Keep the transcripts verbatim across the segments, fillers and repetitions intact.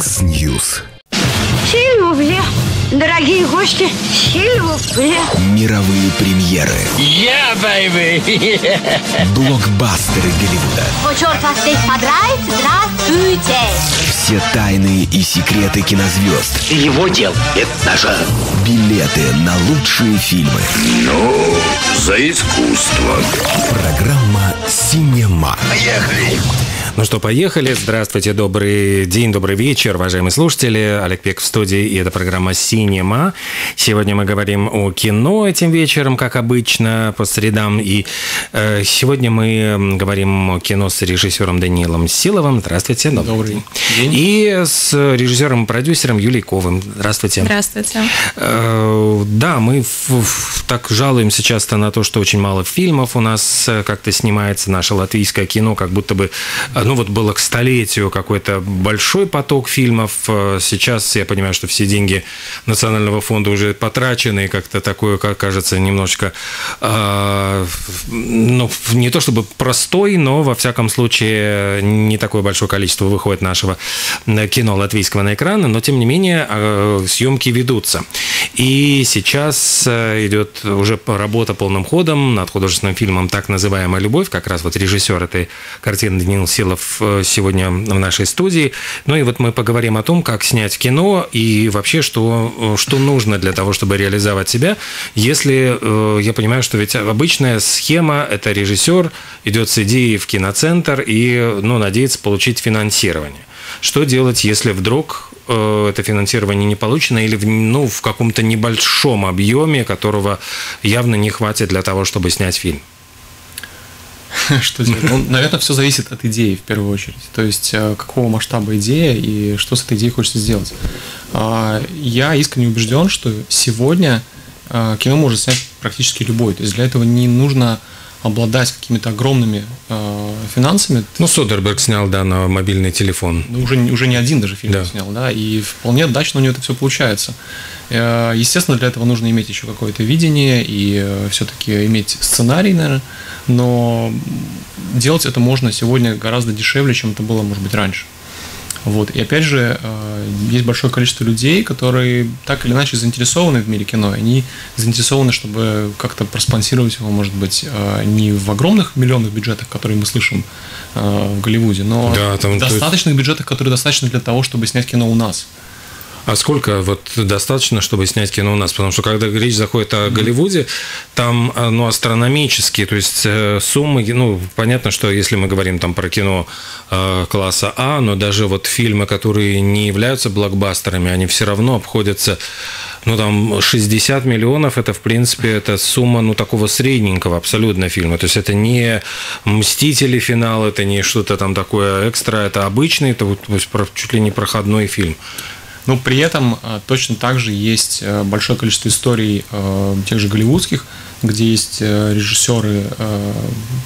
Фокс-Ньюс. Сильвовле, дорогие гости, Сильвовле. Мировые премьеры. Я, yeah, бэйби. Yeah. Блокбастеры Голливуда. О, черт, вас здесь понравится? Здравствуйте. Все тайны и секреты кинозвезд. Его дел, это наша. Билеты на лучшие фильмы. Ну, за искусство. Программа «Синема». Поехали. Ну что, поехали. Здравствуйте, добрый день, добрый вечер, уважаемые слушатели. Олег Пек в студии, и это программа «Синема». Сегодня мы говорим о кино этим вечером, как обычно, по средам. И э, сегодня мы говорим о кино с режиссером Даниилом Силовым. Здравствуйте. Добрый, добрый день. И с режиссером и продюсером Юлией Ковым. Здравствуйте. Здравствуйте. Э, да, мы в, в, так жалуемся часто на то, что очень мало фильмов у нас как-то снимается. Наше латвийское кино как будто бы... Ну, вот было к столетию какой-то большой поток фильмов. Сейчас я понимаю, что все деньги Национального фонда уже потрачены, и как-то такое, как кажется, немножечко, э, ну, не то чтобы простой, но, во всяком случае, не такое большое количество выходит нашего кино латвийского на экраны, но, тем не менее, э, съемки ведутся. И сейчас идет уже работа полным ходом над художественным фильмом «Так называемая любовь». Как раз вот режиссер этой картины Даниил Силов сегодня в нашей студии. Ну и вот мы поговорим о том, как снять кино и вообще, что, что нужно для того, чтобы реализовать себя. Если я понимаю, что ведь обычная схема – это режиссер идет с идеей в киноцентр и, ну, надеется получить финансирование. Что делать, если вдруг это финансирование не получено или, ну, в каком-то небольшом объеме, которого явно не хватит для того, чтобы снять фильм? Что делать? Ну, наверное, все зависит от идеи в первую очередь. То есть, какого масштаба идея и что с этой идеей хочется сделать. Я искренне убежден, что сегодня кино может снять практически любой. То есть, для этого не нужно обладать какими-то огромными финансами. Ну, Содерберг снял, да, на мобильный телефон. Ну, уже, уже не один даже фильм, да, снял, да, и вполне удачно у него это все получается. Естественно, для этого нужно иметь еще какое-то видение и все-таки иметь сценарий, наверное, но делать это можно сегодня гораздо дешевле, чем это было, может быть, раньше. Вот. И опять же, есть большое количество людей, которые так или иначе заинтересованы в мире кино. Они заинтересованы, чтобы как-то проспонсировать его, может быть, не в огромных миллионных бюджетах, которые мы слышим в Голливуде, но да, там, в достаточных есть... бюджетах, которые достаточно для того, чтобы снять кино у нас. А сколько вот достаточно, чтобы снять кино у нас? Потому что, когда речь заходит о Голливуде, там, ну, астрономические, то есть суммы, ну, понятно, что если мы говорим там про кино класса А, но даже вот фильмы, которые не являются блокбастерами, они все равно обходятся, ну, там, шестьдесят миллионов, это, в принципе, это сумма, ну, такого средненького абсолютно фильма. То есть это не «Мстители финал», это не что-то там такое экстра, это обычный, это вот, чуть ли не проходной фильм. Но при этом точно так же есть большое количество историй тех же голливудских, где есть режиссеры,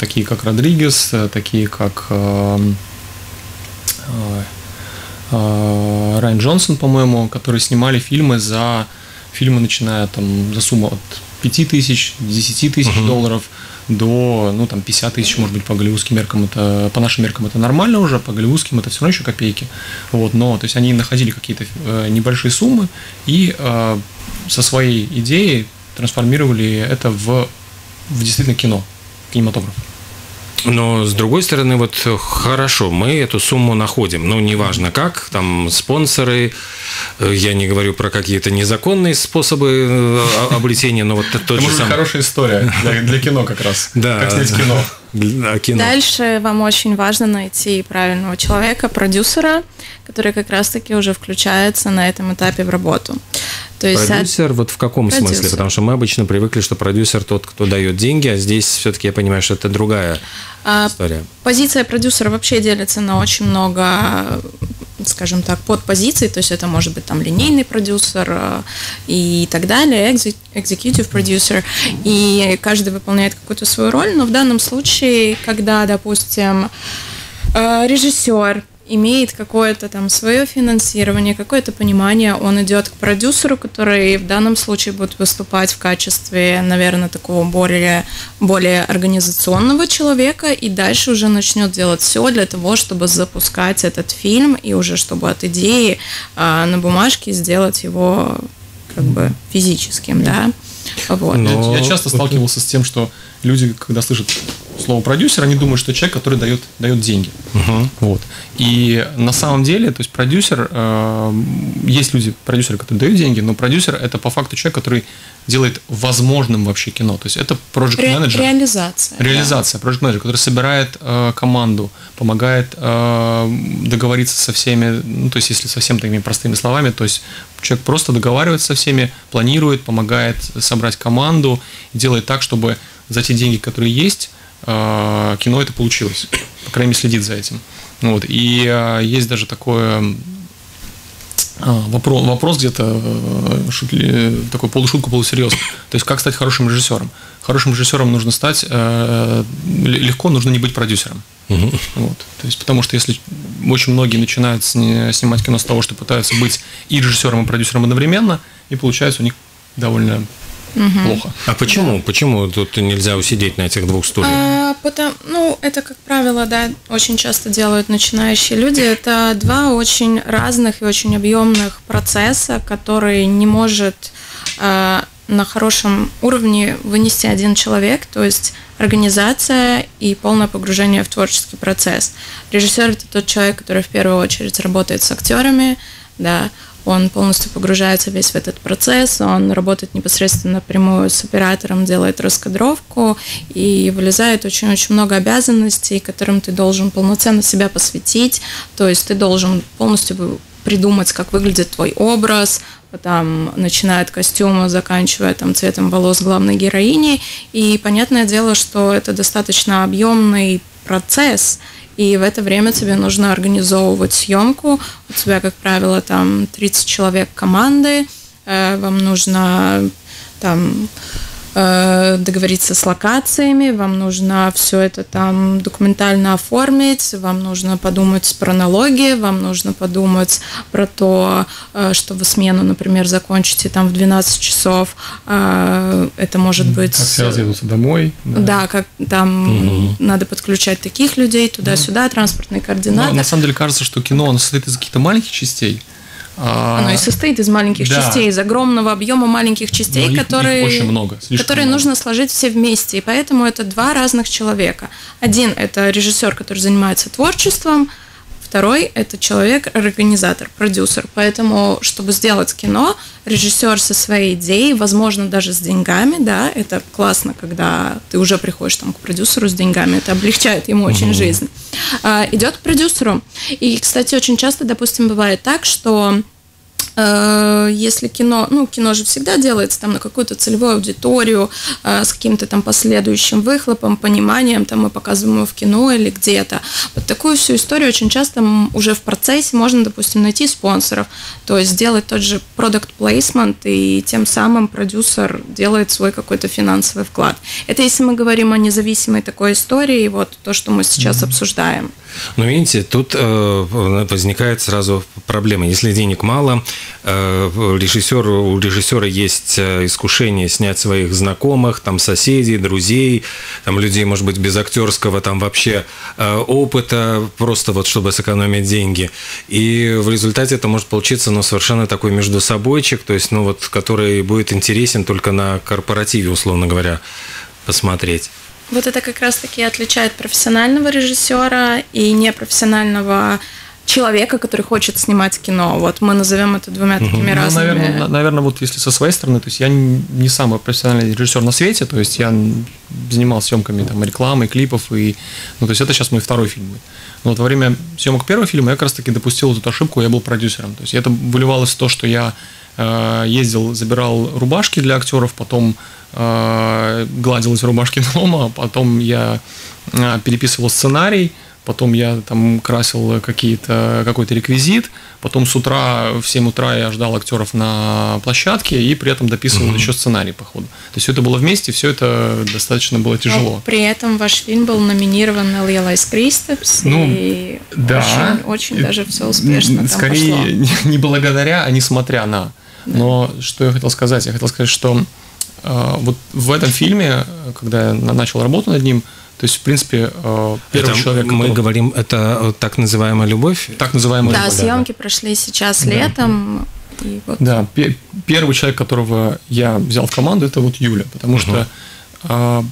такие как Родригес, такие как Райан Джонсон, по-моему, которые снимали фильмы за фильмы, начиная там за сумму от пяти тысяч, десяти тысяч uh-huh. долларов до, ну, там, пятидесяти тысяч, может быть, по голливудским меркам, это, по нашим меркам это нормально уже, по голливудским это все равно еще копейки. Вот, но, то есть, они находили какие-то э, небольшие суммы и э, со своей идеей трансформировали это в, в действительно кино, кинематограф. Но, с другой стороны, вот хорошо, мы эту сумму находим, ну, неважно как, там, спонсоры, я не говорю про какие-то незаконные способы облетения, но вот тот же самый... Это хорошая история для, для кино как раз, да, как снять кино. Кино. Дальше вам очень важно найти правильного человека, продюсера, который как раз-таки уже включается на этом этапе в работу. То есть продюсер от... вот в каком продюсер. смысле? Потому что мы обычно привыкли, что продюсер тот, кто дает деньги, а здесь все-таки я понимаю, что это другая а, история. Позиция продюсера вообще делится на очень много, скажем так, подпозиций, то есть это может быть там линейный продюсер и так далее, executive producer, и каждый выполняет какую-то свою роль, но в данном случае, когда, допустим, режиссер имеет какое-то там свое финансирование, какое-то понимание, он идет к продюсеру, который в данном случае будет выступать в качестве, наверное, такого более, более организационного человека, и дальше уже начнет делать все для того, чтобы запускать этот фильм, и уже чтобы от идеи а, на бумажке сделать его как бы физическим, да. Вот. Но... Я часто сталкивался с тем, что люди, когда слышат слово продюсер, они думают, что человек, который дает, дает деньги. Угу. Вот. И на самом деле, то есть продюсер, э, есть люди, продюсеры, которые дают деньги, но продюсер — это по факту человек, который делает возможным вообще кино. То есть это проджект-менеджер. Ре- реализация. Реализация. Да. Проджект-менеджер, который собирает э, команду, помогает э, договориться со всеми, ну, то есть если совсем такими простыми словами, то есть человек просто договаривается со всеми, планирует, помогает собрать команду, делает так, чтобы за те деньги, которые есть, кино это получилось. По крайней мере, следит за этим. Вот. И есть даже такое... Вопрос, вопрос где-то шутли, такой полушутку, полусерьезно. То есть, как стать хорошим режиссером? Хорошим режиссером нужно стать... Легко нужно не быть продюсером. Угу. Вот. То есть, потому что если очень многие начинают снимать кино с того, что пытаются быть и режиссером, и продюсером одновременно, и получается у них довольно... Угу. Плохо. А почему? Да. Почему тут нельзя усидеть на этих двух стульях? А, потому, ну, это, как правило, да, очень часто делают начинающие люди. Это два очень разных и очень объемных процесса, которые не может а, на хорошем уровне вынести один человек, то есть организация и полное погружение в творческий процесс. Режиссер – это тот человек, который в первую очередь работает с актерами, да, он полностью погружается весь в этот процесс, он работает непосредственно напрямую с оператором, делает раскадровку, и вылезает очень-очень много обязанностей, которым ты должен полноценно себя посвятить, то есть ты должен полностью придумать, как выглядит твой образ, там, начиная от костюма, заканчивая там цветом волос главной героини, и понятное дело, что это достаточно объемный процесс. И в это время тебе нужно организовывать съемку. У тебя, как правило, там тридцать человек команды. Вам нужно там договориться с локациями, вам нужно все это там документально оформить, вам нужно подумать про налоги, вам нужно подумать про то, что вы смену, например, закончите там в двенадцать часов, это может быть... Как все разъедутся домой. Да, да, как там угу. надо подключать таких людей туда-сюда, транспортные координаты. Но, на самом деле кажется, что кино, оно состоит из каких-то маленьких частей. Оно и состоит из маленьких да. частей, из огромного объема маленьких частей, их, которые, их много, которые много. нужно сложить все вместе. И поэтому это два разных человека. Один – это режиссер, который занимается творчеством. Второй – это человек-организатор, продюсер. Поэтому, чтобы сделать кино, режиссер со своей идеей, возможно, даже с деньгами, да, это классно, когда ты уже приходишь там, к продюсеру с деньгами, это облегчает ему очень mm-hmm. жизнь, а, идет к продюсеру. И, кстати, очень часто, допустим, бывает так, что э, если кино, ну, кино же всегда делается там на какую-то целевую аудиторию, э, с каким-то там последующим выхлопом, пониманием, там мы показываем его в кино или где-то. Вот такую всю историю очень часто уже в процессе можно, допустим, найти спонсоров, то есть сделать тот же product placement, и тем самым продюсер делает свой какой-то финансовый вклад. Это если мы говорим о независимой такой истории, вот то, что мы сейчас mm-hmm. обсуждаем. Ну, видите, тут э, возникает сразу проблема. Если денег мало, э, режиссер, у режиссера есть искушение снять своих знакомых, там, соседей, друзей, там, людей, может быть, без актерского там, вообще э, опыта, просто вот, чтобы сэкономить деньги. И в результате это может получиться ну, совершенно такой междусобойчик, то есть, ну, вот, который будет интересен только на корпоративе, условно говоря, посмотреть. Вот это как раз-таки отличает профессионального режиссера и непрофессионального человека, который хочет снимать кино. Вот мы назовем это двумя такими угу. разными. Ну, наверное, наверное, вот если со своей стороны, то есть я не самый профессиональный режиссер на свете, то есть я занимался съемками там, рекламы, клипов, и, ну, то есть это сейчас мой второй фильм. Но вот во время съемок первого фильма я как раз-таки допустил эту ошибку, я был продюсером. То есть это выливалось в то, что я э, ездил, забирал рубашки для актеров, потом гладил эти рубашки дома, потом я переписывал сценарий, потом я там красил какие-то, какой-то реквизит, потом с утра, в семь утра я ждал актеров на площадке и при этом дописывал угу. еще сценарий по ходу. То есть все это было вместе, все это достаточно было тяжело. Но при этом ваш фильм был номинирован на Лейлайс Кристопс, ну, и да, очень, очень даже все успешно. Скорее, там пошло. Не благодаря, а несмотря на. Да. Но что я хотел сказать? Я хотел сказать, что э, вот в этом фильме, когда я начал работу над ним, то есть, в принципе, первый это человек... Мы был... говорим, это так называемая любовь? Так называемая да, любовь. Съемки да, да. прошли сейчас летом. Да, и вот. Да. Первый человек, которого я взял в команду, это вот Юля. Потому угу. что э,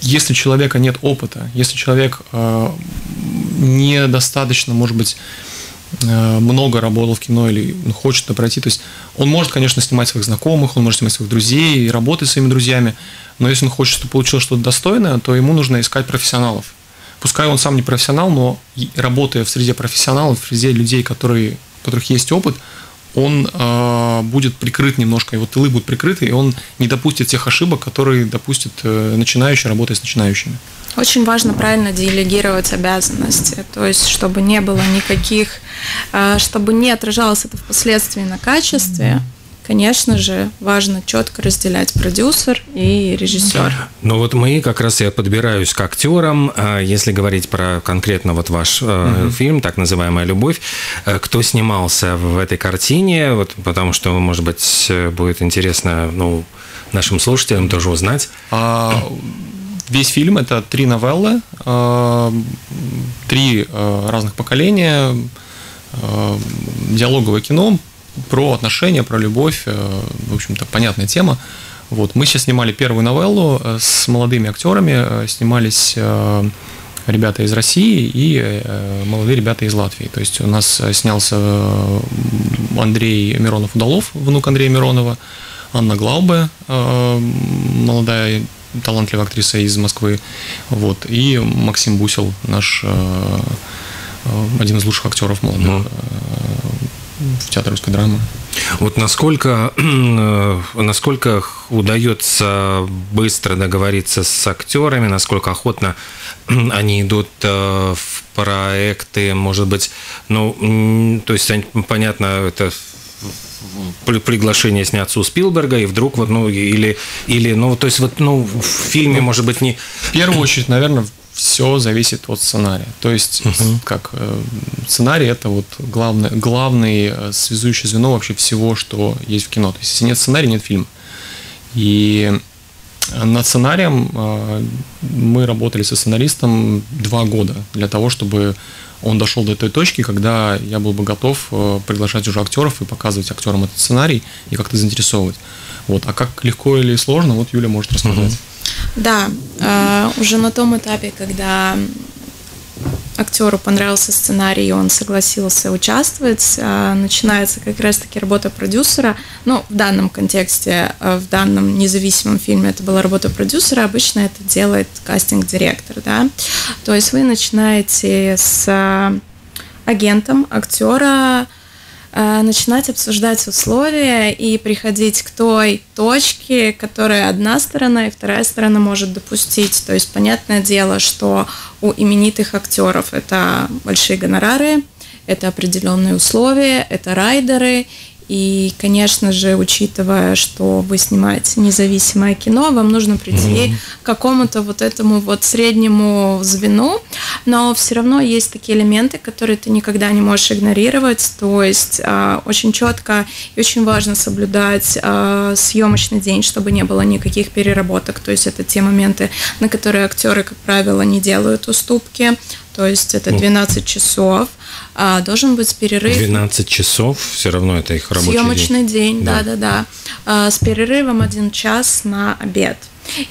если у человека нет опыта, если человек э, недостаточно, может быть, много работал в кино или хочет это пройти. То есть он может, конечно, снимать своих знакомых, он может снимать своих друзей и работать с своими друзьями, но если он хочет, чтобы получил что-то достойное, то ему нужно искать профессионалов. Пускай он сам не профессионал, но работая в среде профессионалов, в среде людей, которые, у которых есть опыт, он э, будет прикрыт немножко, его тылы будут прикрыты, и он не допустит тех ошибок, которые допустит э, начинающий, работая с начинающими. Очень важно правильно делегировать обязанности, то есть чтобы не было никаких, э, чтобы не отражалось это впоследствии на качестве. Конечно же, важно четко разделять продюсер и режиссер. Но вот мы как раз я подбираюсь к актерам. Если говорить про конкретно вот ваш mm-hmm. фильм, так называемая любовь, кто снимался в этой картине, вот, потому что, может быть, будет интересно ну, нашим слушателям тоже узнать. А, весь фильм – это три новеллы, три разных поколения, диалоговое кино, про отношения, про любовь, в общем-то, понятная тема. Вот. Мы сейчас снимали первую новеллу с молодыми актерами, снимались ребята из России и молодые ребята из Латвии. То есть у нас снялся Андрей Миронов-Удалов, внук Андрея Миронова, Анна Глаубе, молодая талантливая актриса из Москвы, вот. И Максим Бусел, наш один из лучших актеров молодых. Mm. в театре русской драмы. Вот насколько, насколько удается быстро договориться с актерами, насколько охотно они идут в проекты, может быть, ну, то есть, понятно, это приглашение сняться у Спилберга, и вдруг, вот, ну, или, или, ну, то есть, вот, ну, в фильме, может быть, не... В первую очередь, наверное, все зависит от сценария. То есть, uh-huh. как сценарий, это вот главное, главное связующее звено вообще всего, что есть в кино. То есть, если нет сценария, нет фильма. И над сценарием мы работали со сценаристом два года для того, чтобы он дошел до той точки, когда я был бы готов приглашать уже актеров и показывать актерам этот сценарий и как-то заинтересовывать. Вот. А как легко или сложно, вот Юля может рассказать. Uh-huh. Да, уже на том этапе, когда актеру понравился сценарий, и он согласился участвовать, начинается как раз-таки работа продюсера. Ну, в данном контексте, в данном независимом фильме это была работа продюсера, обычно это делает кастинг-директор, да. То есть вы начинаете с агентом актера, начинать обсуждать условия и приходить к той точке, которую одна сторона и вторая сторона может допустить. То есть, понятное дело, что у именитых актеров это большие гонорары, это определенные условия, это райдеры. И, конечно же, учитывая, что вы снимаете независимое кино, вам нужно прийти mm-hmm. к какому-то вот этому вот среднему звену, но все равно есть такие элементы, которые ты никогда не можешь игнорировать, то есть э, очень четко и очень важно соблюдать э, съемочный день, чтобы не было никаких переработок, то есть это те моменты, на которые актеры, как правило, не делают уступки. То есть это двенадцать часов, а должен быть перерыв. двенадцать часов, все равно это их рабочий съемочный день. Съемочный день, да-да-да. А, с перерывом один час на обед.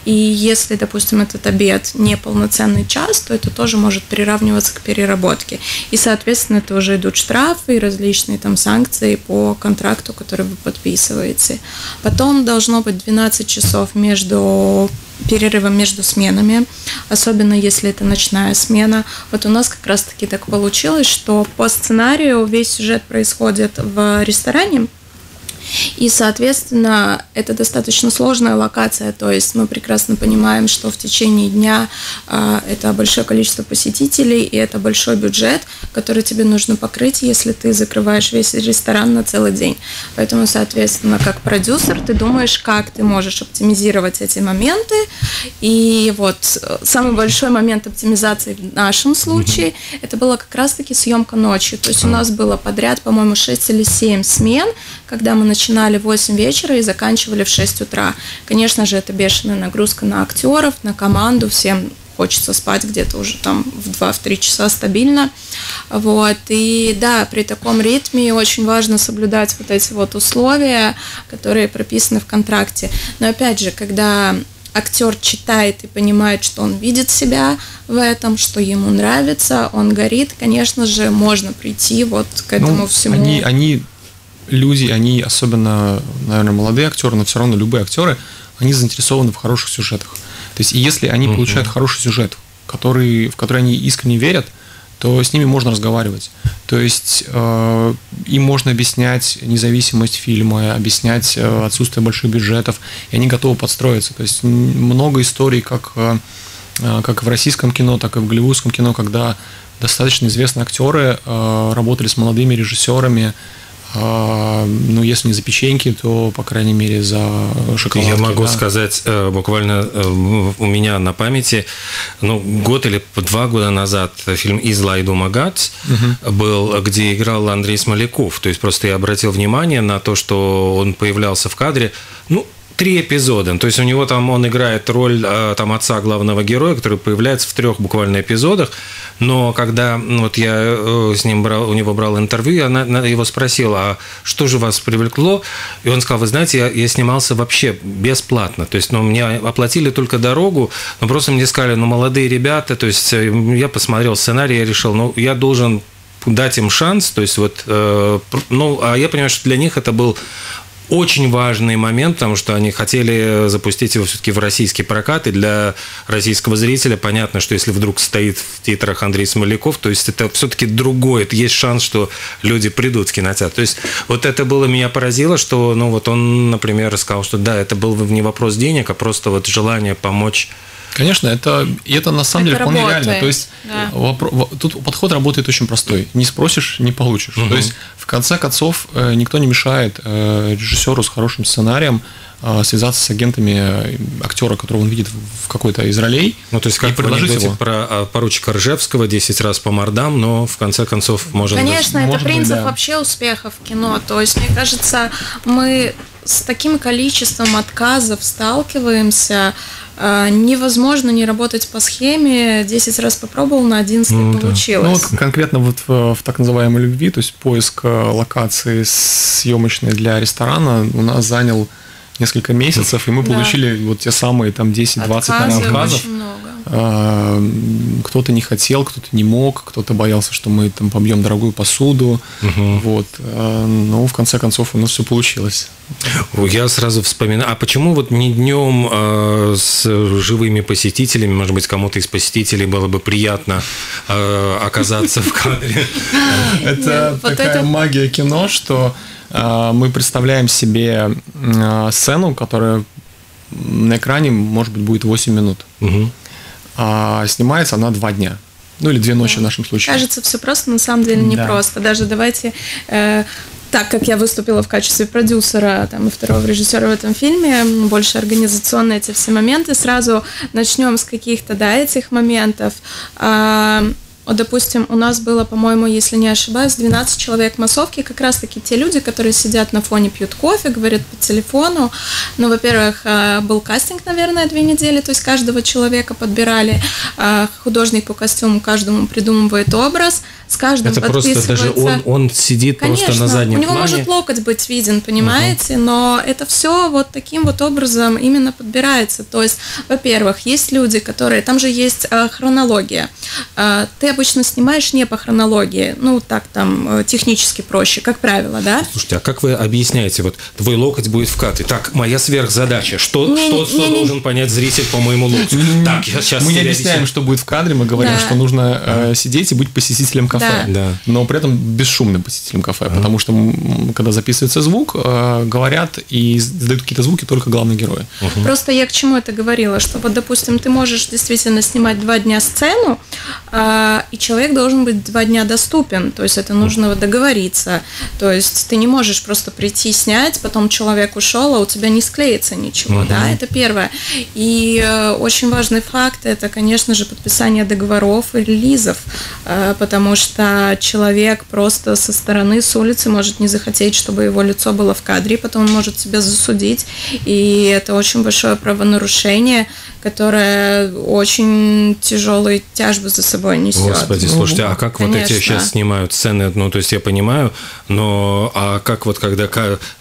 И если, допустим, этот обед не полноценный час, то это тоже может приравниваться к переработке. И, соответственно, это уже идут штрафы и различные там санкции по контракту, который вы подписываете. Потом должно быть двенадцать часов между... перерывом между сменами, особенно если это ночная смена. Вот у нас как раз-таки так получилось, что по сценарию весь сюжет происходит в ресторане, И, соответственно, это достаточно сложная локация, то есть мы прекрасно понимаем, что в течение дня э, это большое количество посетителей, и это большой бюджет, который тебе нужно покрыть, если ты закрываешь весь ресторан на целый день. Поэтому, соответственно, как продюсер ты думаешь, как ты можешь оптимизировать эти моменты. И вот самый большой момент оптимизации в нашем случае, это было как раз-таки съемка ночью. То есть у нас было подряд, по-моему, шесть или семь смен, когда мы начинали в восемь вечера и заканчивали в шесть утра. Конечно же, это бешеная нагрузка на актеров, на команду, всем хочется спать где-то уже там в два-три часа стабильно. Вот. И да, при таком ритме очень важно соблюдать вот эти вот условия, которые прописаны в контракте. Но опять же, когда актер читает и понимает, что он видит себя в этом, что ему нравится, он горит, конечно же, можно прийти вот к этому ну, всему. Они, они люди, они особенно, наверное, молодые актеры, но все равно любые актеры, они заинтересованы в хороших сюжетах. То есть, если они uh-huh. получают хороший сюжет, который, в который они искренне верят, то с ними можно разговаривать. То есть, э, им можно объяснять независимость фильма, объяснять э, отсутствие больших бюджетов, и они готовы подстроиться. То есть, много историй, как, э, как в российском кино, так и в голливудском кино, когда достаточно известные актеры э, работали с молодыми режиссерами, ну, если не за печеньки, то, по крайней мере, за шоколадки. Я могу да? сказать, буквально у меня на памяти, ну, год или два года назад фильм «Изла и дума гад» угу. был, где играл Андрей Смоляков. То есть просто я обратил внимание на то, что он появлялся в кадре, ну, три эпизода. То есть у него там он играет роль там, отца главного героя, который появляется в трех буквально эпизодах. Но когда вот я с ним брал, у него брал интервью, она, она его спросила, а что же вас привлекло? И он сказал, вы знаете, я, я снимался вообще бесплатно. То есть ну, мне оплатили только дорогу, но просто мне сказали, ну молодые ребята, то есть я посмотрел сценарий, я решил, ну я должен дать им шанс. То есть вот, э, ну а я понимаю, что для них это был очень важный момент, потому что они хотели запустить его все-таки в российский прокат, и для российского зрителя понятно, что если вдруг стоит в титрах Андрей Смоляков, то есть это все-таки другое, это есть шанс, что люди придут в кинотеатр. То есть вот это было, меня поразило, что, ну вот он, например, сказал, что да, это был не вопрос денег, а просто вот желание помочь. Конечно, это, это на самом это деле вполне работает. Реально. То есть да. вопро... тут подход работает очень простой. Не спросишь, не получишь. Угу. То есть, в конце концов, никто не мешает режиссеру с хорошим сценарием связаться с агентами актера, которого он видит в какой-то из ролей. Ну, то есть, как вы про поручика Ржевского десять раз по мордам, но в конце концов можно... Конечно, быть, это может принцип быть, да. вообще успеха в кино. То есть, мне кажется, мы с таким количеством отказов сталкиваемся, невозможно не работать по схеме десять раз попробовал, на одиннадцатый ну, получилось. Да. Ну, вот конкретно вот в, в так называемой любви, то есть поиск локации съемочной для ресторана у нас занял несколько месяцев, и мы да. получили вот те самые там десять-двадцать отказов. Кто-то не хотел, кто-то не мог, кто-то боялся, что мы там побьем дорогую посуду. Угу. Вот. Но в конце концов у нас все получилось. Я сразу вспоминаю, а почему вот не днем а с живыми посетителями, может быть, кому-то из посетителей было бы приятно а, оказаться в кадре? Это такая магия кино, что мы представляем себе сцену, которая на экране, может быть, будет восемь минут. А снимается она два дня. Ну или две ночи в нашем случае. Кажется, все просто, на самом деле непросто. Да. Даже давайте... Э Так как я выступила в качестве продюсера там, и второго режиссера в этом фильме, больше организационные эти все моменты, сразу начнем с каких-то да, этих моментов. А, вот, допустим, у нас было, по-моему, если не ошибаюсь, двенадцать человек массовки, как раз-таки те люди, которые сидят на фоне, пьют кофе, говорят по телефону. Ну, во-первых, был кастинг, наверное, две недели, то есть каждого человека подбирали, художник по костюму каждому придумывает образ. С каждым это просто даже он, он сидит. Конечно, просто на заднем плане. У него плане. Может локоть быть виден, понимаете, uh-huh. но это все вот таким вот образом именно подбирается. То есть, во-первых, есть люди, которые... Там же есть э, хронология. Э, ты обычно снимаешь не по хронологии, ну так там технически проще, как правило, да. Слушайте, а как вы объясняете, вот твой локоть будет в кадре, так, моя сверхзадача, что, не, что, не, что не, должен не. понять зритель по моему локтю? Так, я сейчас мы не объясняем, что будет в кадре, мы говорим, да. что нужно э, сидеть и быть посетителем кафе, да. Да. но при этом бесшумным посетителем кафе, а. потому что когда записывается звук, э, говорят и задают какие-то звуки только главные герои. Угу. Просто я к чему это говорила, что вот, допустим, ты можешь действительно снимать два дня сцену, э, и человек должен быть два дня доступен, то есть это нужно вот договориться, то есть ты не можешь просто прийти снять, потом человек ушел, а у тебя не склеится ничего, угу. да, это первое. И э, очень важный факт, это, конечно же, подписание договоров и релизов, э, потому что человек просто со стороны, с улицы может не захотеть, чтобы его лицо было в кадре, потом он может тебя засудить, и это очень большое правонарушение, которое очень тяжелые тяжбы за собой несет. Господи, слушайте, а как Конечно. вот эти сейчас снимают сцены, ну, то есть я понимаю, но а как вот, когда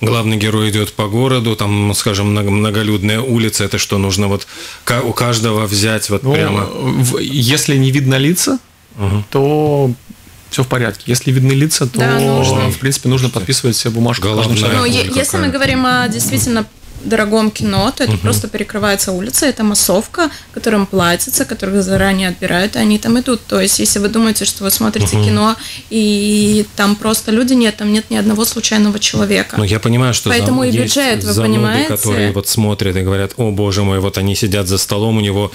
главный герой идет по городу, там, скажем, многолюдная улица, это что, нужно вот у каждого взять вот ну, прямо? Если не видно лица, угу. то... все в порядке. Если видны лица, то, да, нужно. в принципе, нужно подписывать все бумажку. Но если мы говорим о действительно дорогом кино, то это угу. просто перекрывается улица, это массовка, которым платится, которых заранее отбирают, и они там идут. То есть, если вы думаете, что вы смотрите угу. кино, и там просто люди нет, там нет ни одного случайного человека. Ну, я понимаю, что Поэтому зам... и бюджет, вы понимаете. Которые вот смотрят и говорят, о, боже мой, вот они сидят за столом, у него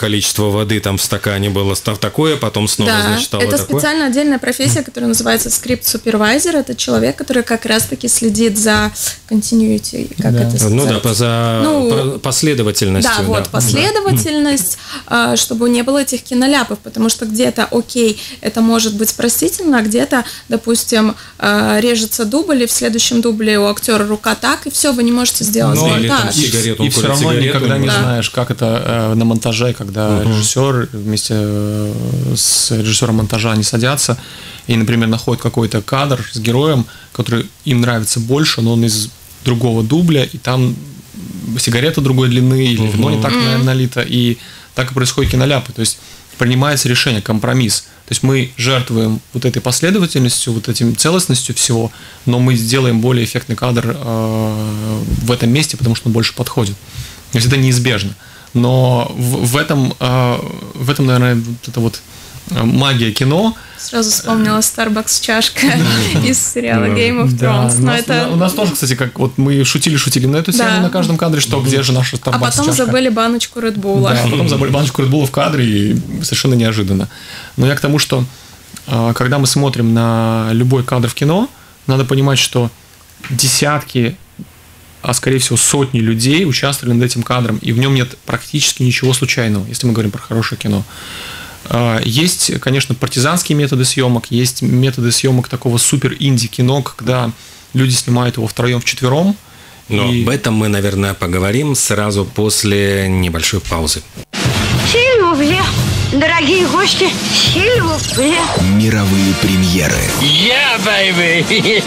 количество воды там в стакане было, став такое, потом снова, да, значит, стало это такое. Специально отдельная профессия, которая называется скрипт-супервайзер, это человек, который как раз-таки следит за continuity, как да. это ну, да, по за ну, последовательностью. Да, да, вот, последовательность, да. чтобы не было этих киноляпов, потому что где-то, окей, это может быть простительно, а где-то, допустим, режется дубль, и в следующем дубле у актера рука так, и все, вы не можете сделать ну, монтаж. И, сигарету, и все равно сигарету, никогда не да. знаешь, как это на монтаже, когда угу. режиссер вместе с режиссером монтажа они садятся, и, например, находят какой-то кадр с героем, который им нравится больше, но он из другого дубля, и там сигарета другой длины, или mm-hmm. вино не так наверное, налито, и так и происходит киноляпы. То есть принимается решение, компромисс. То есть мы жертвуем вот этой последовательностью, вот этим целостностью всего, но мы сделаем более эффектный кадр э, в этом месте, потому что он больше подходит. То есть это неизбежно. Но в, в, этом, э, в этом, наверное, вот это вот магия кино. Сразу вспомнила Starbucks чашка из сериала Game of Thrones. Да, но нас, это... У нас тоже, кстати, как вот мы шутили-шутили на эту серию да. на каждом кадре, что где же наша Starbucks чашка. А потом чашка? забыли баночку Red Bull. Да, а потом забыли баночку Red Bull в кадре, и совершенно неожиданно. Но я к тому, что когда мы смотрим на любой кадр в кино, надо понимать, что десятки, а скорее всего сотни людей участвовали над этим кадром, и в нем нет практически ничего случайного, если мы говорим про хорошее кино. Есть, конечно, партизанские методы съемок, есть методы съемок такого супер-инди-кино, когда люди снимают его втроем, вчетвером. Но и... об этом мы, наверное, поговорим сразу после небольшой паузы. Сильвовле, дорогие гости, Сильвовле. Мировые премьеры. Yeah, baby!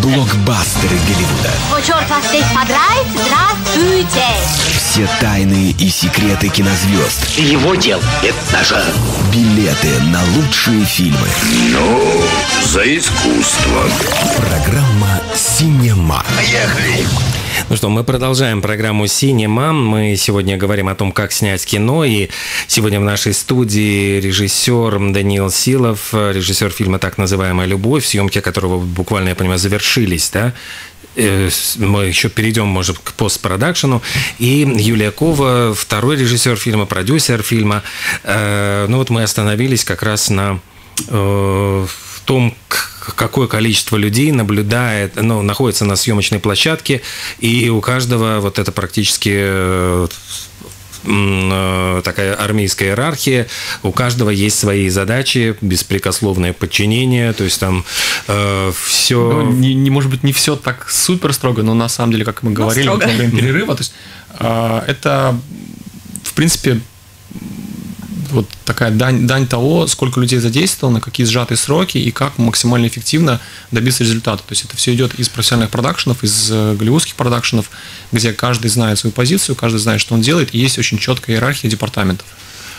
Блокбастеры Голливуда. О, черт, вас здесь понравится? Здравствуйте! Все тайны и секреты кинозвезд. Его дел, это наша. Билеты на лучшие фильмы. Ну, за искусство. Программа «Синема». Поехали! Ну что, мы продолжаем программу «Синема». Мы сегодня говорим о том, как снять кино. И сегодня в нашей студии режиссер Даниил Силов, режиссер фильма «Так называемая любовь», съемки которого буквально, я понимаю, завершились, да? Мы еще перейдем, может, к постпродакшену. И Юлия Кова, второй режиссер фильма, продюсер фильма. Ну вот мы остановились как раз на том, какое количество людей наблюдает, ну, находится на съемочной площадке, и у каждого вот это практически такая армейская иерархия, у каждого есть свои задачи, беспрекословное подчинение, то есть там э, все... Ну, не, не, может быть, не все так супер строго, но на самом деле, как мы говорили во время перерыва, то есть, э, это, в принципе, вот такая дань, дань того, сколько людей задействовано, какие сжатые сроки и как максимально эффективно добиться результата. То есть это все идет из профессиональных продакшенов, из голливудских продакшенов, где каждый знает свою позицию, каждый знает, что он делает, и есть очень четкая иерархия департаментов.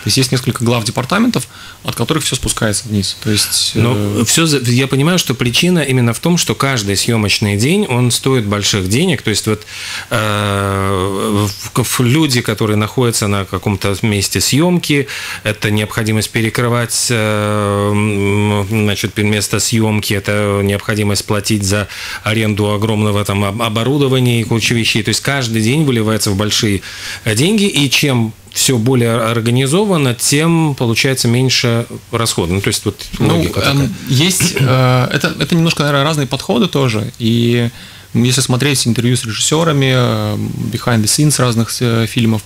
То есть есть несколько глав департаментов, от которых все спускается вниз. То есть, Но э... все, я понимаю, что причина именно в том, что каждый съемочный день, он стоит больших денег. То есть вот э, люди, которые находятся на каком-то месте съемки, это необходимость перекрывать э, значит, место съемки, это необходимость платить за аренду огромного там, оборудования и кучи вещей. То есть каждый день выливается в большие деньги, и чем все более организовано, тем получается меньше расходов. Ну, то есть, вот логика ну, такая. Есть, э, это, это немножко, наверное, разные подходы тоже. И если смотреть интервью с режиссерами, behind the scenes разных фильмов,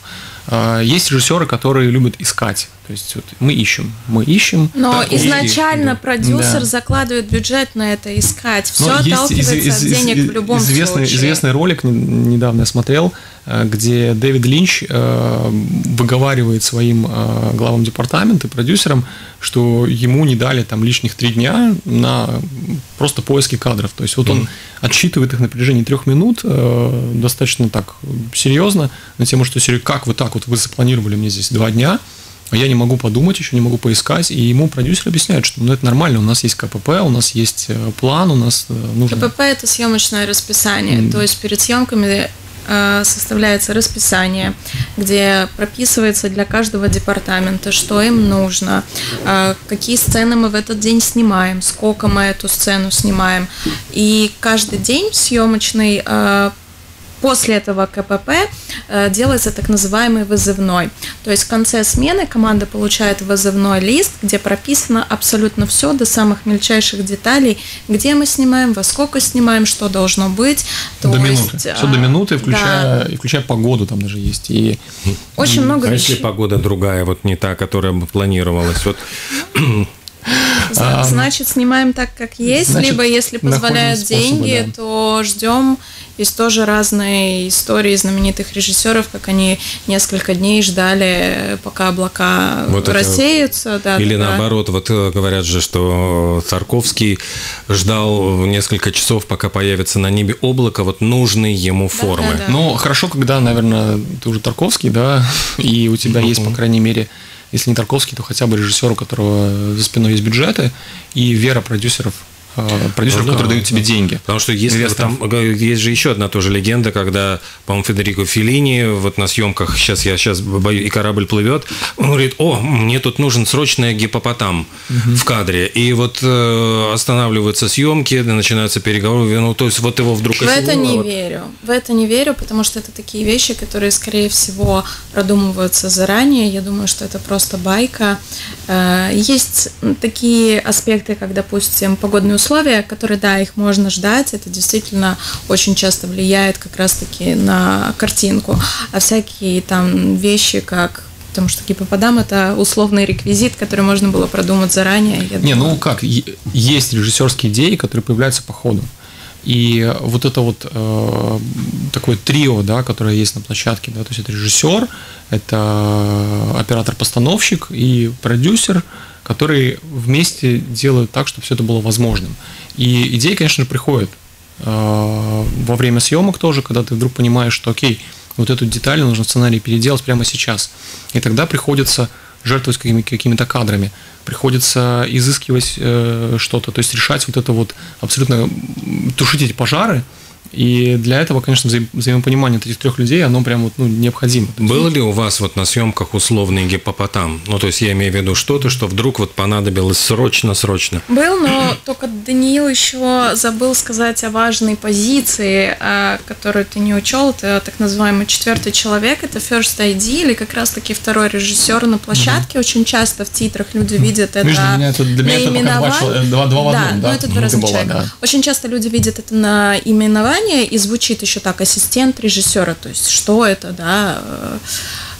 э, есть режиссеры, которые любят искать. То есть вот, мы ищем, мы ищем. Но да, изначально и, продюсер да. закладывает бюджет на это искать. Все Но отталкивается из, из, от денег из, в любом известный, случае. Известный ролик недавно я смотрел, где Дэвид Линч э, выговаривает своим э, главам департамента и продюсерам, что ему не дали там лишних три дня на просто поиски кадров. То есть вот mm. он отсчитывает их на протяжении трех минут э, достаточно так серьезно на тему, что как вы так вот вы запланировали мне здесь два дня, я не могу подумать, еще не могу поискать, и ему продюсер объясняет, что ну, это нормально, у нас есть ка пэ пэ, у нас есть план, у нас нужно... ка пэ пэ – это съемочное расписание, mm. то есть перед съемками составляется расписание, где прописывается для каждого департамента, что им нужно, какие сцены мы в этот день снимаем, сколько мы эту сцену снимаем. И каждый день съемочный после этого ка пэ пэ делается так называемый вызывной. То есть в конце смены команда получает вызывной лист, где прописано абсолютно все до самых мельчайших деталей, где мы снимаем, во сколько снимаем, что должно быть. То до есть, минуты. Все до минуты, включая, да. включая погоду там даже есть. И, Очень и, много. А вещей. Если погода другая, вот не та, которая бы планировалась, вот... Значит, снимаем так, как есть, Значит, либо если позволяют способы, деньги, да. то ждем. Есть тоже разные истории знаменитых режиссеров, как они несколько дней ждали, пока облака вот рассеются. Это... Да, или да. наоборот, вот говорят же, что Тарковский ждал несколько часов, пока появится на небе облако, вот нужные ему формы. Да, да, да. Ну, хорошо, когда, наверное, ты уже Тарковский, да, и у тебя есть, по крайней мере... Если не Тарковский, то хотя бы режиссер, у которого за спиной есть бюджеты, и вера продюсеров, продюсеров ну, да, которые дают тебе деньги. Потому что есть, там, есть же еще одна тоже легенда, когда, по-моему, Федерико Феллини вот на съемках, сейчас я сейчас боюсь, и корабль плывет, он говорит, о, мне тут нужен срочно гипопотам угу. в кадре. И вот э, останавливаются съемки, начинаются переговоры, ну, то есть вот его вдруг... В осенило, это не вот. верю. В это не верю, потому что это такие вещи, которые, скорее всего, продумываются заранее. Я думаю, что это просто байка. Э, есть такие аспекты, как, допустим, погодные условия, условия, которые, да, их можно ждать, это действительно очень часто влияет как раз-таки на картинку, а всякие там вещи, как, потому что гипопотам, это условный реквизит, который можно было продумать заранее. Я Не, думаю. ну как, есть режиссерские идеи, которые появляются по ходу, и вот это вот э, такое трио, да, которое есть на площадке, да, то есть это режиссер, это оператор-постановщик и продюсер, которые вместе делают так, чтобы все это было возможным. И идеи, конечно же, приходят во время съемок тоже, когда ты вдруг понимаешь, что окей, вот эту деталь нужно в сценарии переделать прямо сейчас. И тогда приходится жертвовать какими-то кадрами, приходится изыскивать что-то, то есть решать вот это вот абсолютно, тушить эти пожары. И для этого, конечно, вза взаимопонимание этих трех людей, оно прям вот, ну, необходимо. Было ли у вас вот на съемках условный гипопотам? Ну, то есть я имею в виду что-то, что вдруг вот понадобилось срочно-срочно? Был, но только Даниил еще забыл сказать о важной позиции, которую ты не учел. Это так называемый четвертый человек, это ферст ай ди, или как раз-таки второй режиссер на площадке. Mm-hmm. Очень часто в титрах люди видят mm-hmm. это наименование. Два, два в одном, да? Ну, это была, да. Очень часто люди видят это наименование, и звучит еще так, ассистент режиссера, то есть что это, да, э,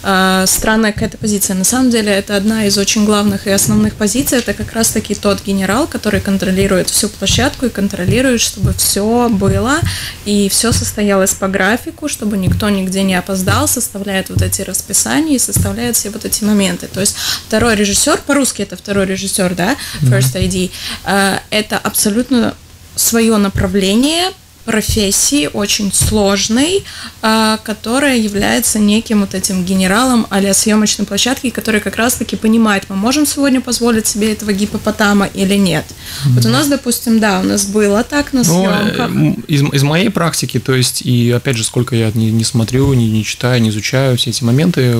э, странная какая-то позиция. На самом деле это одна из очень главных и основных позиций, это как раз-таки тот генерал, который контролирует всю площадку и контролирует, чтобы все было и все состоялось по графику, чтобы никто нигде не опоздал, составляет вот эти расписания и составляет все вот эти моменты. То есть второй режиссер, по-русски это второй режиссер, да, ферст ай ди, э, это абсолютно свое направление, профессии, очень сложной, которая является неким вот этим генералом а-ля съемочной площадки, который как раз-таки понимает, мы можем сегодня позволить себе этого гипопотама или нет. Mm-hmm. Вот у нас, допустим, да, у нас было так на съемках. Но, из, из моей практики, то есть, и опять же, сколько я не, не смотрю, не, не читаю, не изучаю все эти моменты,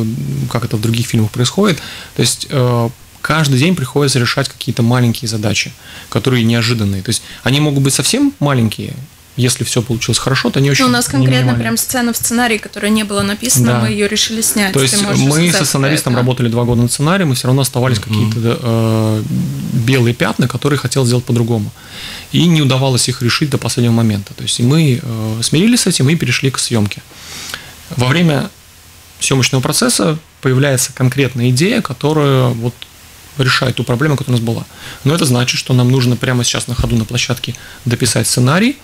как это в других фильмах происходит, то есть... Каждый день приходится решать какие-то маленькие задачи, которые неожиданные. То есть они могут быть совсем маленькие, если все получилось хорошо, то они очень... Ну, у нас конкретно прям сцена в сценарии, которая не была написана, да. Мы ее решили снять. То есть мы со сценаристом работали два года над сценарием, и все равно оставались mm-hmm. какие-то э, белые пятна, которые хотел сделать по-другому. И не удавалось их решить до последнего момента. То есть мы э, смирились с этим и перешли к съемке. Во время съемочного процесса появляется конкретная идея, которая... вот решает ту проблему, которая у нас была. Но это значит, что нам нужно прямо сейчас на ходу на площадке дописать сценарий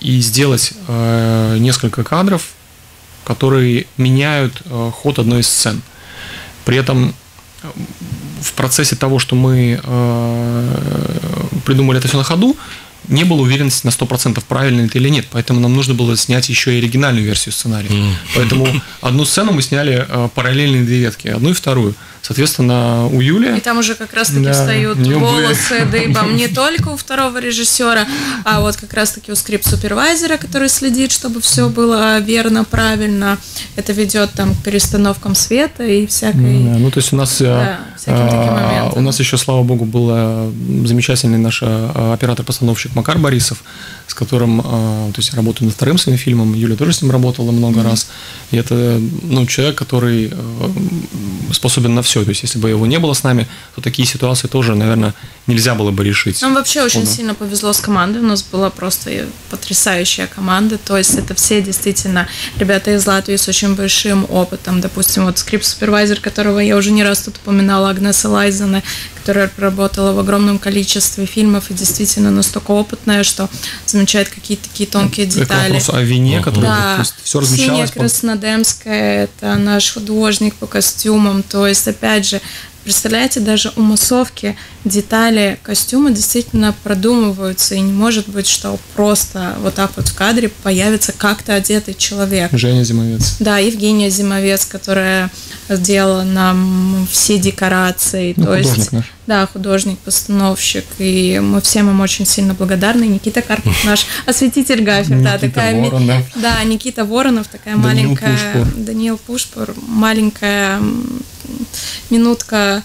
и сделать э, несколько кадров, которые меняют э, ход одной из сцен. При этом в процессе того, что мы э, придумали это все на ходу, не было уверенности на сто процентов, правильно это или нет. Поэтому нам нужно было снять еще и оригинальную версию сценария. Mm. Поэтому одну сцену мы сняли параллельные две ветки, одну и вторую. Соответственно, у Юли... И там уже как раз-таки да, встают волосы дыбом не только у второго режиссера, а вот как раз-таки у скрипт-супервайзера, который следит, чтобы все было верно, правильно. Это ведет там к перестановкам света и всякой... Да, ну, то есть у нас... Да, а, у нас еще, слава богу, был замечательный наш оператор-постановщик Макар Борисов, с которым, то есть, я работаю над вторым своим фильмом, Юля тоже с ним работала много mm-hmm. раз. И это, ну, человек, который способен на все. То есть, если бы его не было с нами, то такие ситуации тоже, наверное, нельзя было бы решить. Нам вообще очень Он... сильно повезло с командой. У нас была просто потрясающая команда. То есть, это все действительно ребята из Латвии с очень большим опытом. Допустим, вот скрипт-супервайзер, которого я уже не раз тут упоминала, Агнеса Лайзена, которая проработала в огромном количестве фильмов и действительно настолько опытная, что замечает какие-то такие тонкие это детали. Это вопрос о вине, который да. все размещалось. Синя Краснодемская, это наш художник по костюмам, то есть опять же, представляете, даже у массовки детали костюма действительно продумываются, и не может быть, что просто вот так вот в кадре появится как-то одетый человек. Женя Зимовец. Да, Евгения Зимовец, которая сделала нам все декорации. Ну, то художник есть, наш. Да, художник, постановщик, и мы всем им очень сильно благодарны. Никита Карпов, наш осветитель гафер. Никита да, такая, Воронов. Да, Никита Воронов, такая Даниил маленькая... Пушпур. Даниил Пушпур, маленькая... минутка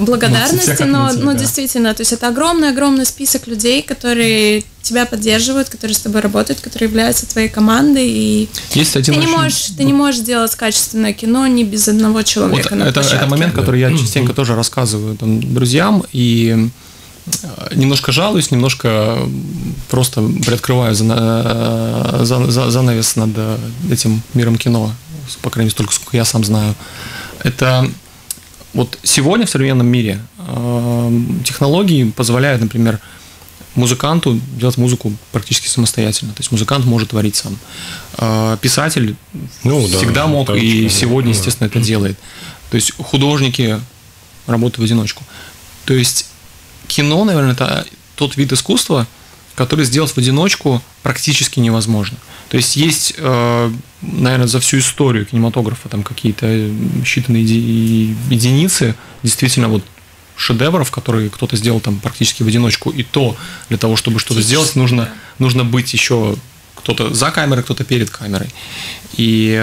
благодарности, но, но, но действительно, то есть это огромный-огромный список людей, которые тебя поддерживают, которые с тобой работают, которые являются твоей командой, и Есть один ты, очень... не можешь, ты не можешь делать качественное кино не без одного человека вот на это, это момент, который я частенько тоже рассказываю там, друзьям, и немножко жалуюсь, немножко просто приоткрываю занавес над этим миром кино, по крайней мере, столько, сколько я сам знаю. Это вот сегодня в современном мире э, технологии позволяют, например, музыканту делать музыку практически самостоятельно. То есть музыкант может творить сам. Э, писатель ну, всегда да, мог точно, и сегодня, да. естественно, это делает. То есть художники работают в одиночку. То есть кино, наверное, это тот вид искусства, который сделать в одиночку практически невозможно. То есть есть, наверное, за всю историю кинематографа там какие-то считанные единицы, действительно вот шедевров, которые кто-то сделал там практически в одиночку, и то для того, чтобы что-то сделать, нужно, нужно быть еще кто-то за камерой, кто-то перед камерой. И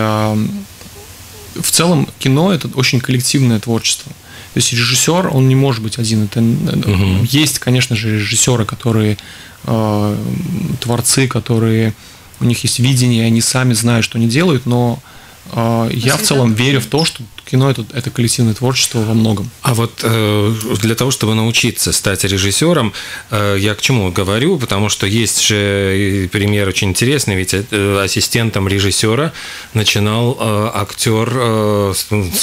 в целом кино – это очень коллективное творчество. То есть режиссер, он не может быть один. Это, угу. Есть, конечно же, режиссеры, которые э, творцы, которые у них есть видение, они сами знают, что они делают, но э, я в целом верю в то, что кино это, это коллективное творчество во многом. А вот э, для того, чтобы научиться стать режиссером, э, я к чему говорю, потому что есть же пример очень интересный, ведь ассистентом режиссера начинал э, актер, э,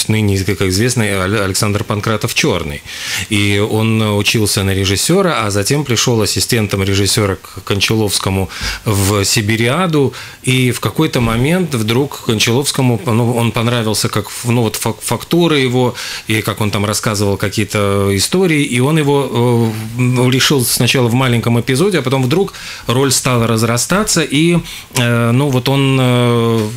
ныне как известный Александр Панкратов черный, и он учился на режиссера, а затем пришел ассистентом режиссера к Кончаловскому в «Сибириаду», и в какой-то момент вдруг Кончаловскому ну, он понравился как ну вот факультет фактуры его, и как он там рассказывал какие-то истории, и он его решил сначала в маленьком эпизоде, а потом вдруг роль стала разрастаться, и ну вот он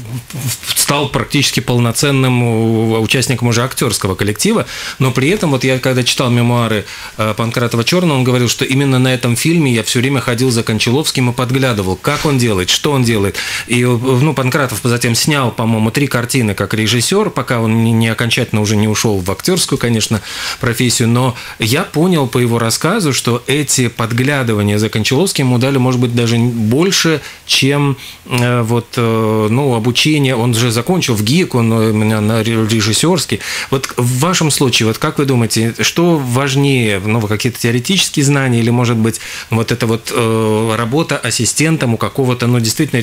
стал практически полноценным участником уже актерского коллектива, но при этом вот я когда читал мемуары Панкратова черного, он говорил, что именно на этом фильме я все время ходил за Кончаловским и подглядывал, как он делает, что он делает, и ну Панкратов затем снял, по-моему, три картины как режиссер, пока он не окончательно уже не ушел в актерскую, конечно, профессию, но я понял по его рассказу, что эти подглядывания за Кончаловским ему дали, может быть, даже больше, чем э, вот, э, ну, обучение. Он же закончил в ГИК, он у меня на режиссерский. Вот в вашем случае, вот как вы думаете, что важнее, ну, какие-то теоретические знания или, может быть, вот эта вот э, работа ассистентом у какого-то, ну, действительно,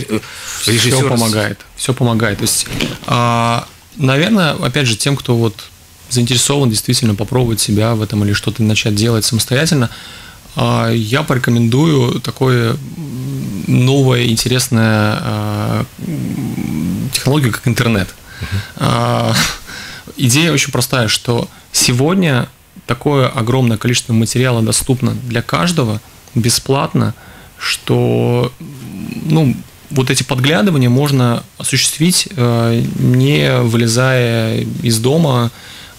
режиссера? Все помогает, все помогает. То есть, э, наверное, опять же, тем, кто вот заинтересован действительно попробовать себя в этом или что-то начать делать самостоятельно, я порекомендую такое новое интересное технологию, как интернет. Uh-huh. Идея очень простая, что сегодня такое огромное количество материала доступно для каждого бесплатно, что ну, вот эти подглядывания можно осуществить, не вылезая из дома,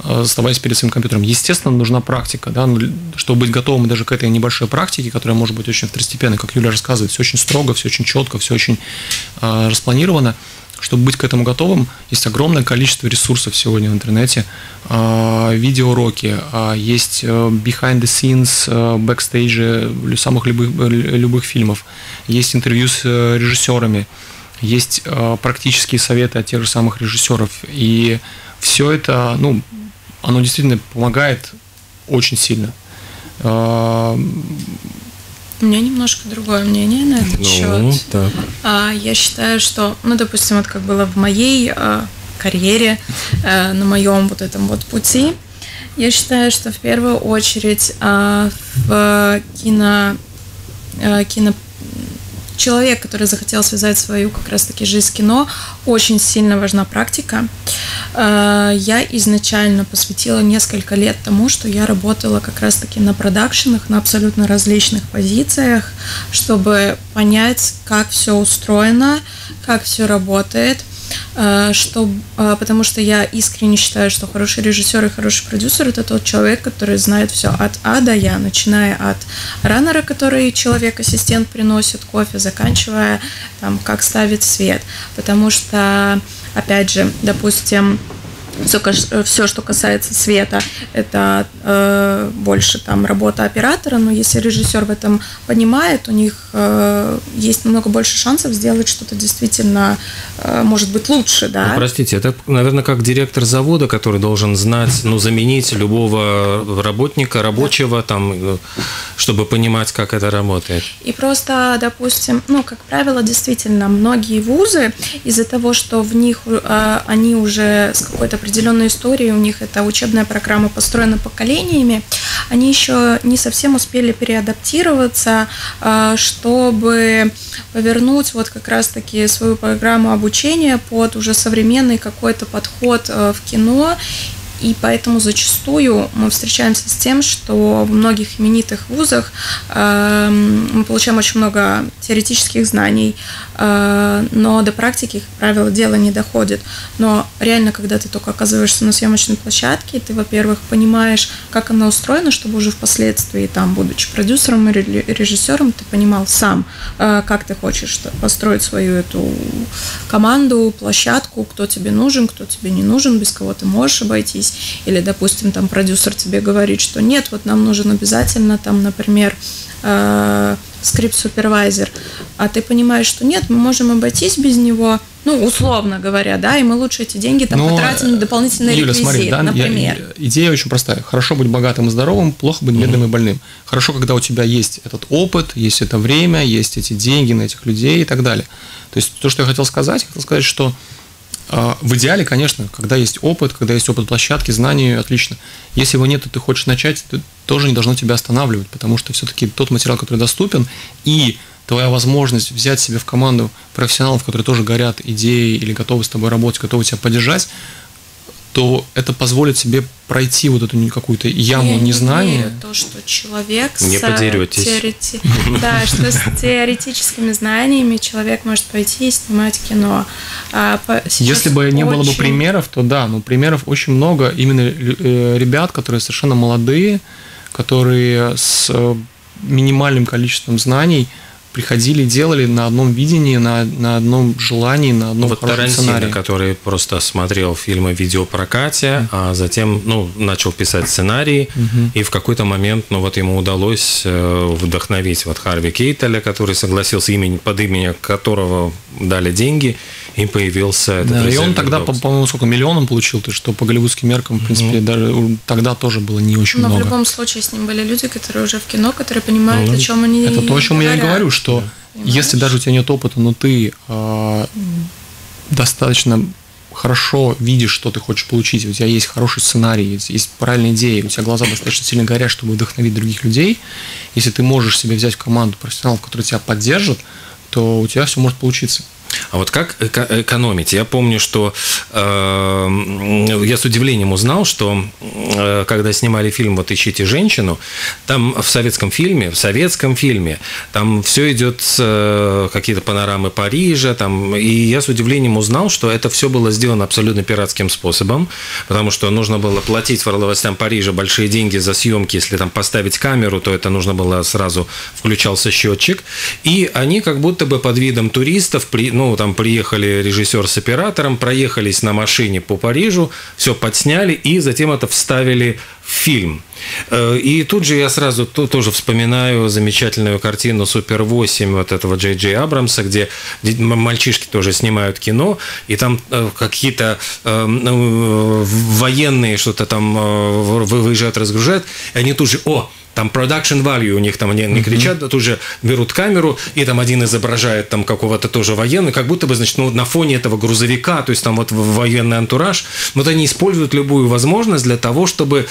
оставаясь перед своим компьютером. Естественно, нужна практика, да, чтобы быть готовым даже к этой небольшой практике, которая может быть очень второстепенной, как Юля рассказывает, все очень строго, все очень четко, все очень э, распланировано. Чтобы быть к этому готовым, есть огромное количество ресурсов сегодня в интернете, э, видеоуроки, э, есть behind the scenes, э, бэкстейджи самых любых, любых фильмов, есть интервью с э, режиссерами, есть э, практические советы от тех же самых режиссеров, и все это, ну, оно действительно помогает очень сильно. У меня немножко другое мнение на этот ну, счет. Так. А, я считаю, что, ну, допустим, вот как было в моей а, карьере, а, на моем вот этом вот пути, я считаю, что в первую очередь а, в кино, а, кино человек, который захотел связать свою как раз-таки жизнь с кино, очень сильно важна практика. Я изначально посвятила несколько лет тому, что я работала как раз-таки на продакшенах, на абсолютно различных позициях, чтобы понять, как все устроено, как все работает, что, потому что я искренне считаю, что хороший режиссер и хороший продюсер – это тот человек, который знает все от А до Я, начиная от раннера, который человек-ассистент приносит кофе, заканчивая там, как ставить свет, потому что, опять же, допустим, все, все, что касается света, это э, больше там работа оператора, но если режиссер в этом понимает, у них э, есть намного больше шансов сделать что-то действительно, э, может быть, лучше, да. Ну, простите, это, наверное, как директор завода, который должен знать, ну, заменить любого работника, рабочего, да, там, чтобы понимать, как это работает. И просто, допустим, ну, как правило, действительно, многие вузы из-за того, что в них э, они уже с какой-то определенной истории, у них эта учебная программа построена поколениями, они еще не совсем успели переадаптироваться, чтобы повернуть вот как раз-таки свою программу обучения под уже современный какой-то подход в кино. И поэтому зачастую мы встречаемся с тем, что в многих именитых вузах э, мы получаем очень много теоретических знаний, э, но до практики, как правило, дело не доходит. Но реально, когда ты только оказываешься на съемочной площадке, ты, во-первых, понимаешь, как она устроена, чтобы уже впоследствии, там, будучи продюсером или режиссером, ты понимал сам, э, как ты хочешь построить свою эту команду, площадку, кто тебе нужен, кто тебе не нужен, без кого ты можешь обойтись. Или, допустим, там продюсер тебе говорит, что нет, вот нам нужен обязательно, там, например, э, скрипт-супервайзер, а ты понимаешь, что нет, мы можем обойтись без него, ну, условно говоря, да, и мы лучше эти деньги там, но потратим на дополнительные Юля, реквизиты, смотри, да, например. Я, идея очень простая. Хорошо быть богатым и здоровым, плохо быть бедным mm-hmm. и больным. Хорошо, когда у тебя есть этот опыт, есть это время, есть эти деньги на этих людей и так далее. То есть то, что я хотел сказать, я хотел сказать, что в идеале, конечно, когда есть опыт, когда есть опыт площадки, знания, отлично. Если его нет, и ты хочешь начать, это тоже не должно тебя останавливать, потому что все-таки тот материал, который доступен, и твоя возможность взять себе в команду профессионалов, которые тоже горят идеей или готовы с тобой работать, готовы тебя поддержать, то это позволит себе пройти вот эту какую-то яму я незнания. Не то, что человек не с, теорети... да, что с теоретическими знаниями человек может пойти и снимать кино. А Если бы очень... не было бы примеров, то да, но примеров очень много именно ребят, которые совершенно молодые, которые с минимальным количеством знаний приходили, делали на одном видении, на, на одном желании, на одном вот хорошем Тарантино, сценарии. Который просто смотрел фильмы в видеопрокате, mm-hmm. а затем ну, начал писать сценарии, mm-hmm. и в какой-то момент ну, вот ему удалось вдохновить вот Харви Кейталя, который согласился, имени, под именем которого дали деньги, и появился этот да, и он тогда, по-моему, по сколько, миллионом получил, то, что по голливудским меркам, в принципе, mm-hmm. даже тогда тоже было не очень Но много. Но в любом случае с ним были люди, которые уже в кино, которые понимают, mm-hmm. о чем они говорят. Это то, о чем я и говорю, что что Понимаешь? Если даже у тебя нет опыта, но ты э, достаточно хорошо видишь, что ты хочешь получить, у тебя есть хороший сценарий, есть, есть правильные идеи, у тебя глаза достаточно сильно горят, чтобы вдохновить других людей, если ты можешь себе взять команду профессионалов, которые тебя поддержат, то у тебя все может получиться. А вот как эко- экономить? Я помню, что э, я с удивлением узнал, что э, когда снимали фильм «Вот ищите женщину», там в советском фильме, в советском фильме, там все идет э, какие-то панорамы Парижа, там, и я с удивлением узнал, что это все было сделано абсолютно пиратским способом, потому что нужно было платить властям Парижа большие деньги за съемки, если там поставить камеру, то это нужно было сразу включался счетчик, и они как будто бы под видом туристов при Ну, там приехали режиссер с оператором, проехались на машине по Парижу, все подсняли и затем это вставили в фильм. И тут же я сразу тоже вспоминаю замечательную картину «Супер восемь» вот этого Джей Джей Абрамса, где мальчишки тоже снимают кино, и там какие-то военные что-то там выезжают, разгружают, и они тут же «О!» Там production value у них там не, не кричат, mm-hmm. тут же берут камеру, и там один изображает там какого-то тоже военного, как будто бы, значит, ну, на фоне этого грузовика, то есть там вот военный антураж, вот они используют любую возможность для того, чтобы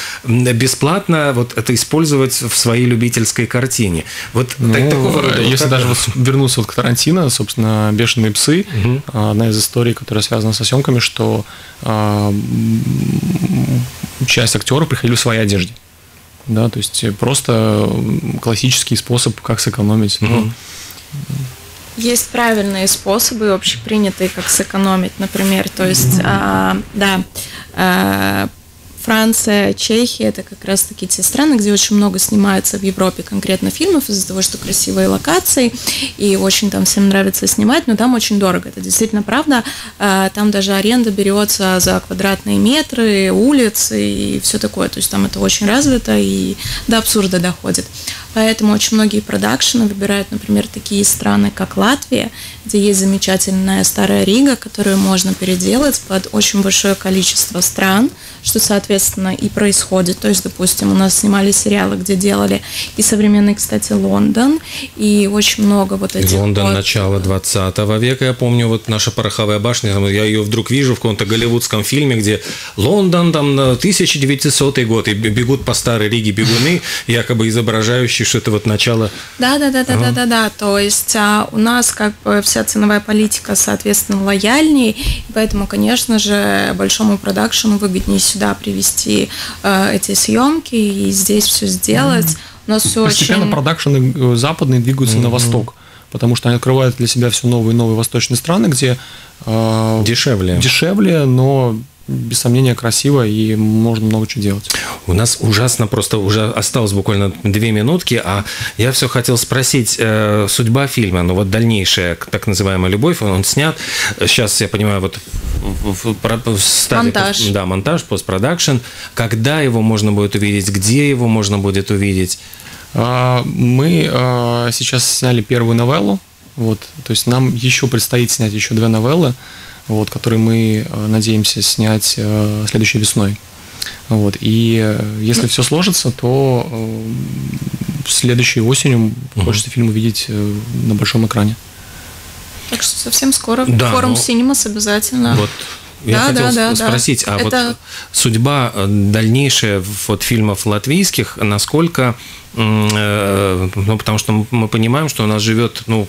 бесплатно вот это использовать в своей любительской картине. Вот ну, так, такого рода. Если вот даже вот вернуться вот к Тарантино, собственно, «Бешеные псы», mm-hmm. одна из историй, которая связана со съемками, что а, часть актеров приходили в своей одежде. Да, то есть просто классический способ, как сэкономить. Mm-hmm. Есть правильные способы, общепринятые, как сэкономить, например, то есть, mm-hmm. а, да, а, Франция, Чехия, это как раз-таки те страны, где очень много снимается в Европе конкретно фильмов из-за того, что красивые локации, и очень там всем нравится снимать, но там очень дорого, это действительно правда, там даже аренда берется за квадратные метры, улицы и все такое, то есть там это очень развито и до абсурда доходит. Поэтому очень многие продакшены выбирают, например, такие страны, как Латвия, где есть замечательная старая Рига, которую можно переделать под очень большое количество стран, что, соответственно, и происходит. То есть, допустим, у нас снимали сериалы, где делали и современный, кстати, Лондон, и очень много вот этих... Лондон вот... начала двадцатого века, я помню, вот наша пороховая башня, я ее вдруг вижу в каком-то голливудском фильме, где Лондон, там, тысяча девятисотый год, и бегут по старой Риге бегуны, якобы изображающие что это вот начало... Да-да-да-да-да-да-да, то есть а, у нас как бы вся ценовая политика, соответственно, лояльнее, и поэтому, конечно же, большому продакшену выгоднее сюда привести э, эти съемки и здесь все сделать. Mm-hmm. У нас все Постепенно очень... продакшены западные двигаются mm-hmm. на восток, потому что они открывают для себя все новые и новые восточные страны, где... Э, дешевле. Дешевле, но... без сомнения, красиво, и можно много чего делать. У нас ужасно, просто уже осталось буквально две минутки, а я все хотел спросить, э, судьба фильма, ну вот дальнейшая, так называемая «Любовь», он, он снят, сейчас, я понимаю, вот в, в, в стадии, монтаж. Да, монтаж, постпродакшн, когда его можно будет увидеть, где его можно будет увидеть? А, мы а, сейчас сняли первую новеллу, вот, то есть нам еще предстоит снять еще две новеллы, вот, который мы надеемся снять э, следующей весной. Вот, и э, если ну, все сложится, то э, следующей осенью угу. хочется фильм увидеть э, на большом экране. Так что совсем скоро. Да, форум но... «Синемас» обязательно. Вот. Я да, хотел да, да, спросить, да. а Это... вот судьба дальнейшая вот фильмов латвийских, насколько... Э, ну, потому что мы понимаем, что у нас живет... ну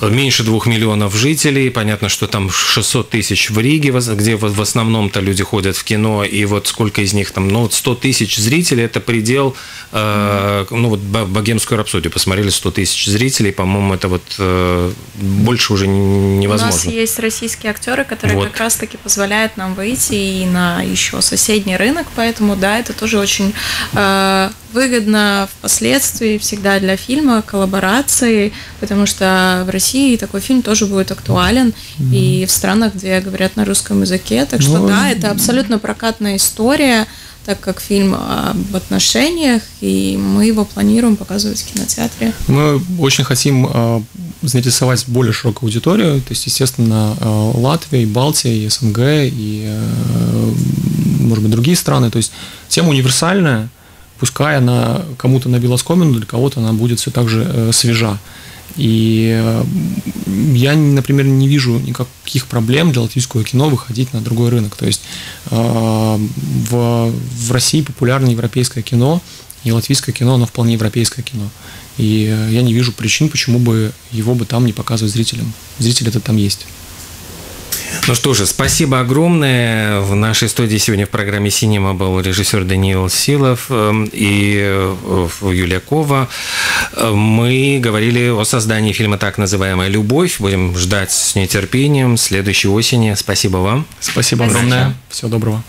меньше двух миллионов жителей, понятно, что там шестьсот тысяч в Риге, где в основном-то люди ходят в кино, и вот сколько из них там, ну вот сто тысяч зрителей, это предел, э, ну вот «Богемскую рапсодию» посмотрели сто тысяч зрителей, по-моему, это вот э, больше уже невозможно. У нас есть российские актеры, которые вот. Как раз-таки позволяют нам выйти и на еще соседний рынок, поэтому да, это тоже очень э, выгодно впоследствии всегда для фильма, коллаборации, потому что в России такой фильм тоже будет актуален mm-hmm. и в странах, где говорят на русском языке, так что mm-hmm. да, это абсолютно прокатная история, так как фильм об отношениях, и мы его планируем показывать в кинотеатре. Мы очень хотим э, заинтересовать более широкую аудиторию, то есть, естественно, э, Латвия, и Балтия, и СНГ, и, э, может быть, другие страны, то есть тема универсальная, пускай она кому-то набила скомину, для кого-то она будет все так же э, свежа. И я, например, не вижу никаких проблем для латвийского кино выходить на другой рынок. То есть э, в, в России популярно европейское кино, и латвийское кино, оно вполне европейское кино. И я не вижу причин, почему бы его бы там не показывать зрителям. Зрители-то там есть. Ну что же, спасибо огромное. В нашей студии сегодня в программе «Синема» был режиссер Даниил Силов и Юлия Кова. Мы говорили о создании фильма «Так называемая любовь». Будем ждать с нетерпением следующей осени. Спасибо вам. Спасибо огромное. Всего доброго.